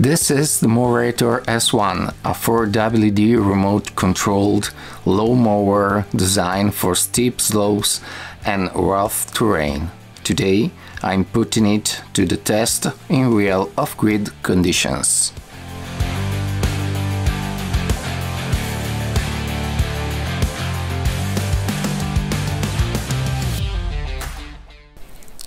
This is the Mowrator S1, a 4WD remote-controlled low mower designed for steep slopes and rough terrain. Today I'm putting it to the test in real off-grid conditions.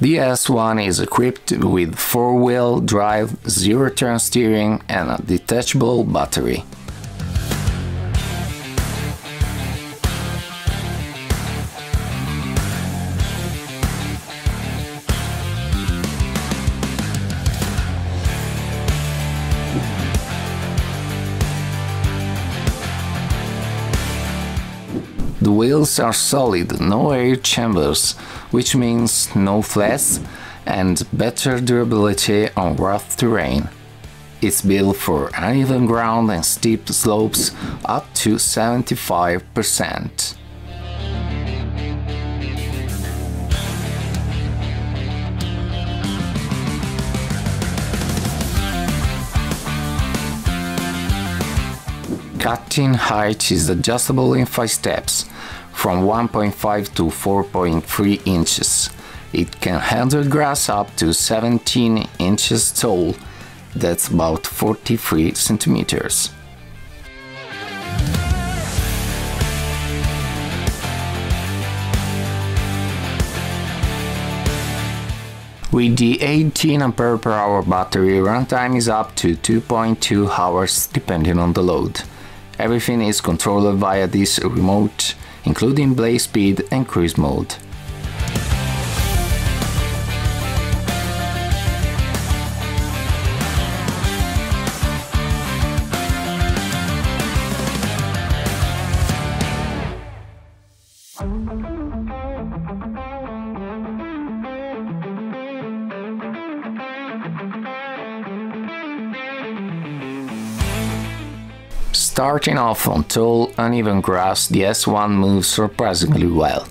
The S1 is equipped with 4-wheel drive, zero-turn steering and a detachable battery. The wheels are solid, no air chambers, which means no flats and better durability on rough terrain. It's built for uneven ground and steep slopes up to 75%. Cutting height is adjustable in 5 steps, from 1.5 to 4.3 inches. It can handle grass up to 17 inches tall, that's about 43 centimeters. With the 18 Ah battery, runtime is up to 2.2 hours depending on the load. Everything is controlled via this remote, including blade speed and cruise mode. Starting off on tall, uneven grass, the S1 moves surprisingly well.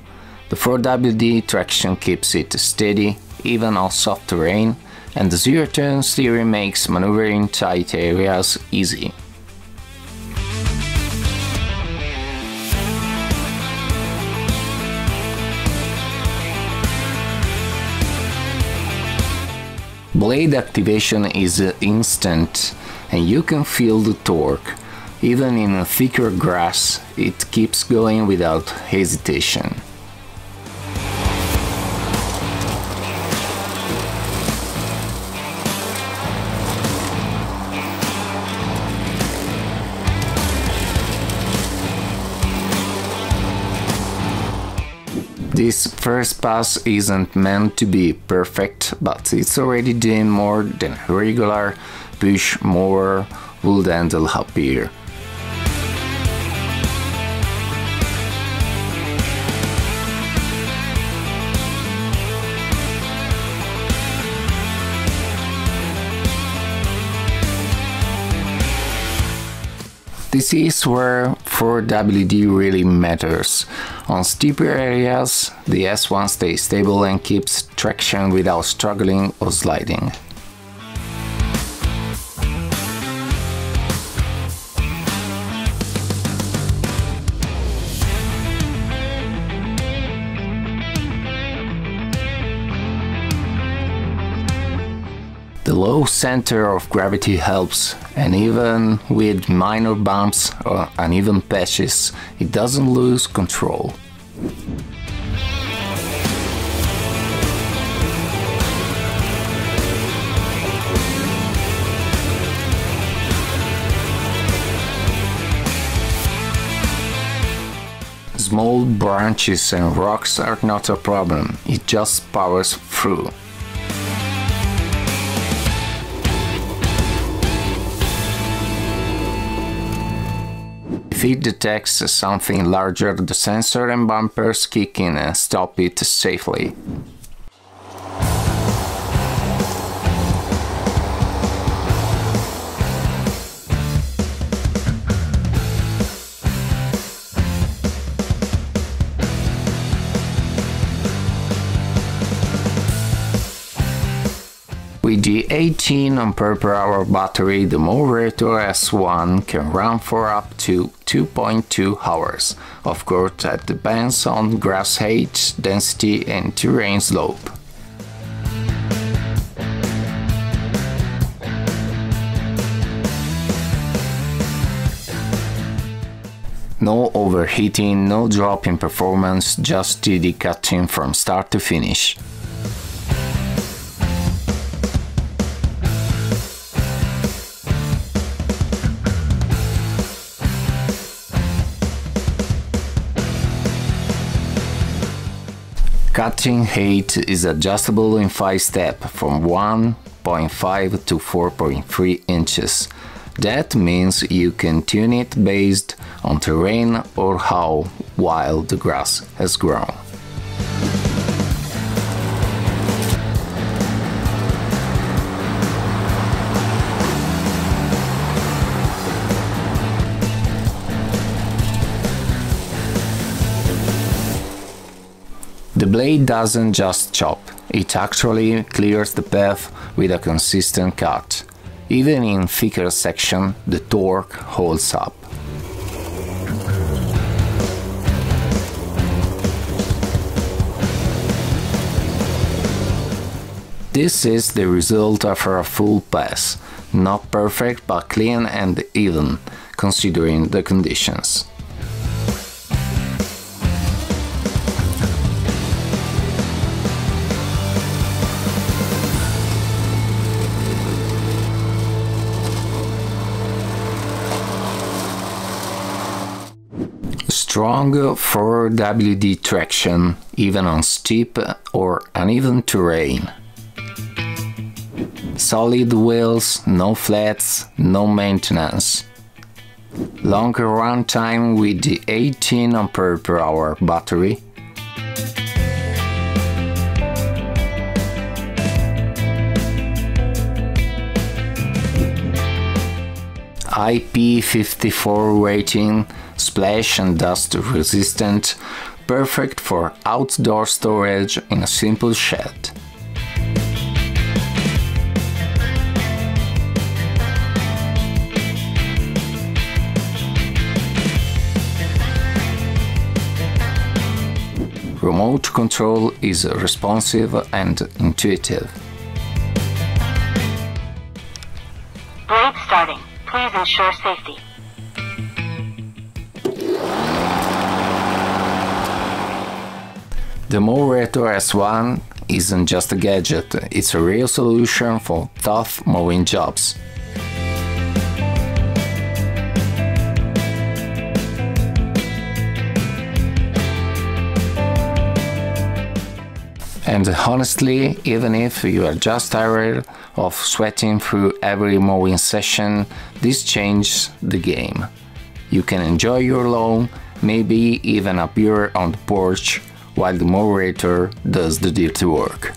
The 4WD traction keeps it steady, even on soft terrain, and the zero-turn steering makes maneuvering tight areas easy. Blade activation is instant, and you can feel the torque. Even in thicker grass, it keeps going without hesitation. This first pass isn't meant to be perfect, but it's already doing more than a regular push mower would handle up here. This is where 4WD really matters. On steeper areas, the S1 stays stable and keeps traction without struggling or sliding. The low center of gravity helps, and even with minor bumps or uneven patches, it doesn't lose control. Small branches and rocks are not a problem, it just powers through. If it detects something larger, the sensor and bumpers kick in and stop it safely. With the 18 Ah battery, the Mowrator S1 can run for up to 2.2 hours, of course that depends on grass height, density and terrain slope. No overheating, no drop in performance, just steady cutting from start to finish. Cutting height is adjustable in 5 steps, from 1.5 to 4.3 inches. That means you can tune it based on terrain or how wild the grass has grown. The blade doesn't just chop, it actually clears the path with a consistent cut. Even in thicker sections, the torque holds up. This is the result after a full pass, not perfect but clean and even, considering the conditions. Strong 4WD traction, even on steep or uneven terrain. Solid wheels, no flats, no maintenance. Longer runtime with the 18 Ah battery. IP54 rating, splash and dust resistant, perfect for outdoor storage in a simple shed. Remote control is responsive and intuitive. Blade starting. Please ensure safety. The Mowrator S1 isn't just a gadget, it's a real solution for tough mowing jobs. And honestly, even if you are just tired of sweating through every mowing session, this changes the game. You can enjoy your lawn, maybe even appear on the porch, while the Mowrator does the dirty work.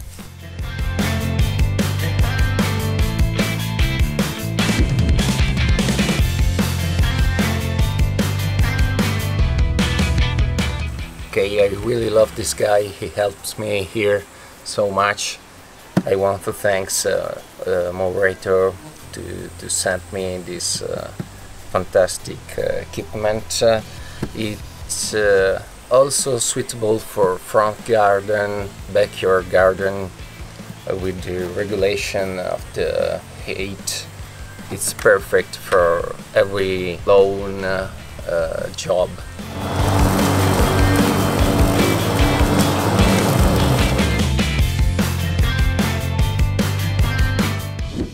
Okay, I really love this guy, he helps me here so much. I want to thank Mowrator to send me this fantastic equipment. It's also suitable for front garden, backyard garden, with the regulation of the height. It's perfect for every lawn job.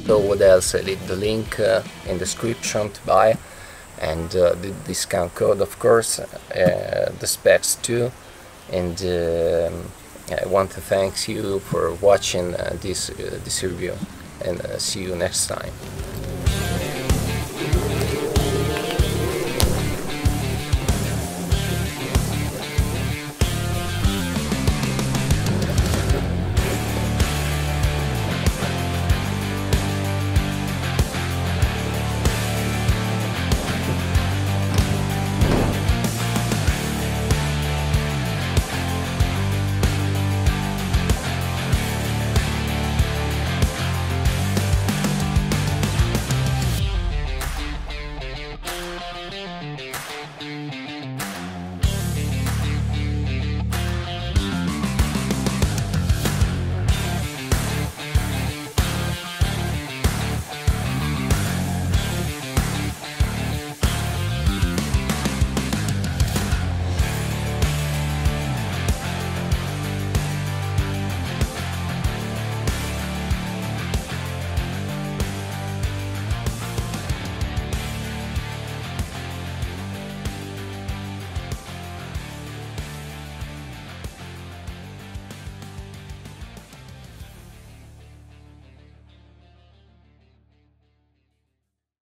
So what else? I leave the link in the description to buy, and the discount code, of course, the specs too. And I want to thank you for watching this review, and see you next time.